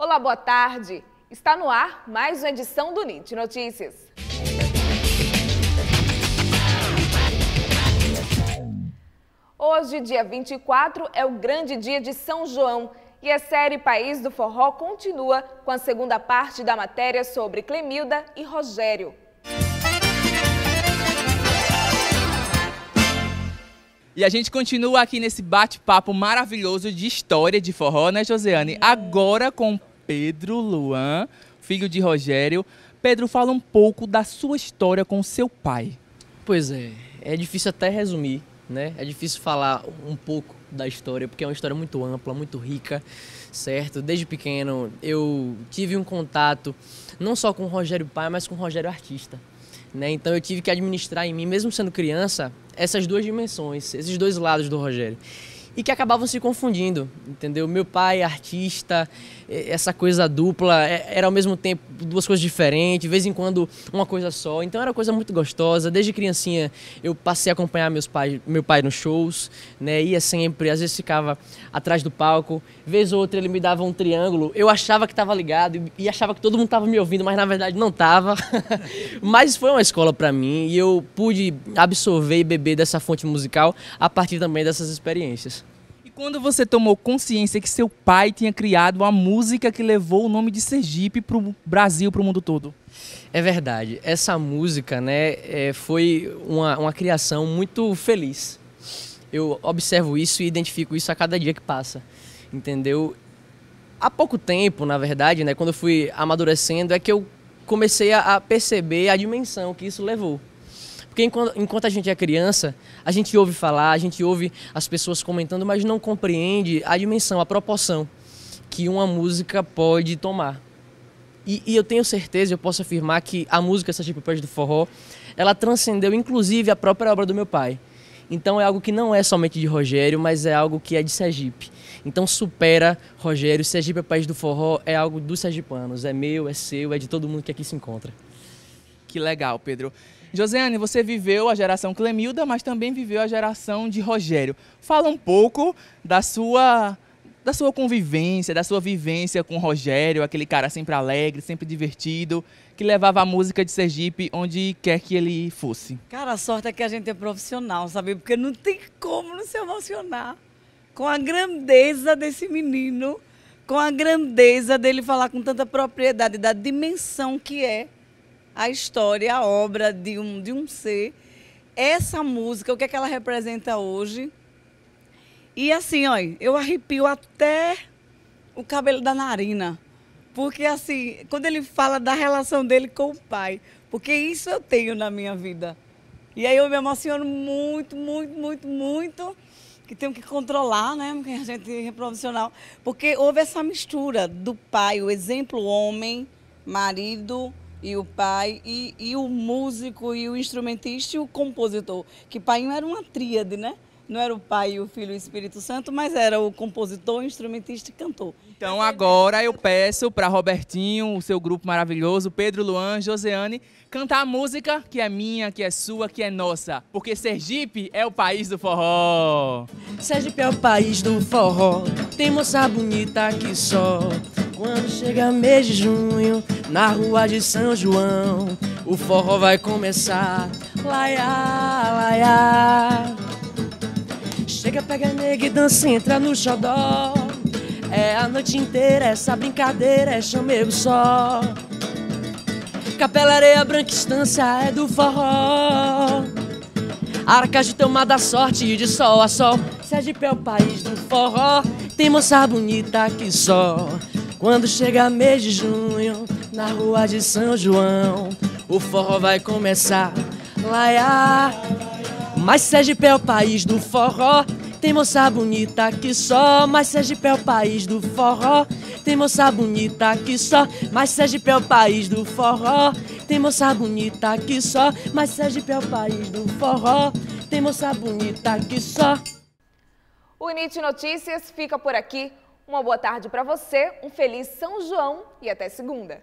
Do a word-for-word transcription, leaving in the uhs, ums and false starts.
Olá, boa tarde. Está no ar mais uma edição do Unit Notícias. Hoje, dia vinte e quatro, é o grande dia de São João e a série País do Forró continua com a segunda parte da matéria sobre Clemilda e Rogério. E a gente continua aqui nesse bate-papo maravilhoso de história de forró, né, Josiane? Agora com Pedro Luan, filho de Rogério. Pedro, fala um pouco da sua história com seu pai. Pois é, é difícil até resumir, né? É difícil falar um pouco da história, porque é uma história muito ampla, muito rica, certo? Desde pequeno eu tive um contato não só com o Rogério pai, mas com o Rogério artista. Né? Então eu tive que administrar em mim, mesmo sendo criança, essas duas dimensões, esses dois lados do Rogério. E que acabavam se confundindo, entendeu? Meu pai, artista, essa coisa dupla, era ao mesmo tempo duas coisas diferentes, de vez em quando uma coisa só. Então era uma coisa muito gostosa. Desde criancinha eu passei a acompanhar meus pais, meu pai nos shows, né? Ia sempre, às vezes ficava atrás do palco. Vez ou outra ele me dava um triângulo, eu achava que estava ligado e achava que todo mundo estava me ouvindo, mas na verdade não estava. Mas foi uma escola para mim e eu pude absorver e beber dessa fonte musical a partir também dessas experiências. Quando você tomou consciência que seu pai tinha criado a música que levou o nome de Sergipe para o Brasil, para o mundo todo? É verdade. Essa música, né, é, foi uma, uma criação muito feliz. Eu observo isso e identifico isso a cada dia que passa, entendeu? Há pouco tempo, na verdade, né, quando eu fui amadurecendo, é que eu comecei a perceber a dimensão que isso levou. Porque enquanto, enquanto a gente é criança, a gente ouve falar, a gente ouve as pessoas comentando, mas não compreende a dimensão, a proporção que uma música pode tomar. E, e eu tenho certeza, eu posso afirmar que a música Sergipe País do Forró, ela transcendeu inclusive a própria obra do meu pai. Então é algo que não é somente de Rogério, mas é algo que é de Sergipe. Então supera Rogério, Sergipe País do Forró é algo dos sergipanos, é meu, é seu, é de todo mundo que aqui se encontra. Que legal, Pedro. Josiane, você viveu a geração Clemilda, mas também viveu a geração de Rogério. Fala um pouco da sua, da sua convivência, da sua vivência com Rogério, aquele cara sempre alegre, sempre divertido, que levava a música de Sergipe onde quer que ele fosse. Cara, a sorte é que a gente é profissional, sabe? Porque não tem como não se emocionar com a grandeza desse menino, com a grandeza dele falar com tanta propriedade, da dimensão que é a história, a obra de um, de um ser, essa música, o que é que ela representa hoje. E assim, ó, eu arrepio até o cabelo da narina, porque assim, quando ele fala da relação dele com o pai, porque isso eu tenho na minha vida. E aí eu me emociono muito, muito, muito, muito, que tenho que controlar, né, porque a gente é profissional, porque houve essa mistura do pai, o exemplo homem, marido, e o pai, e, e o músico, e o instrumentista, e o compositor. Que pai era uma tríade, né? Não era o pai, o filho e o Espírito Santo, mas era o compositor, instrumentista e cantor. Então agora eu peço para Robertinho, o seu grupo maravilhoso, Pedro Luan, Josiane, cantar a música que é minha, que é sua, que é nossa. Porque Sergipe é o país do forró. Sergipe é o país do forró, tem moça bonita aqui só. Quando chega mês de junho, na rua de São João, o forró vai começar. Laiá, laiá. Chega, pega nega e dança, entra no xodó. É a noite inteira, essa brincadeira é chamego só. Capela, areia, branca, estância é do forró. Aracaju, tomada sorte de sol a sol. Sergipe é o país do forró, tem moça bonita aqui só. Quando chega mês de junho, na rua de São João, o forró vai começar. Laiá. Mas Sergipe é o país do forró, tem moça bonita aqui só. Mas Sergipe é o país do forró, tem moça bonita aqui só. Mas Sergipe é o país do forró, tem moça bonita aqui só. Mas Sergipe é o país do forró, tem moça bonita aqui só. O Unit Notícias fica por aqui. Uma boa tarde para você, um feliz São João e até segunda.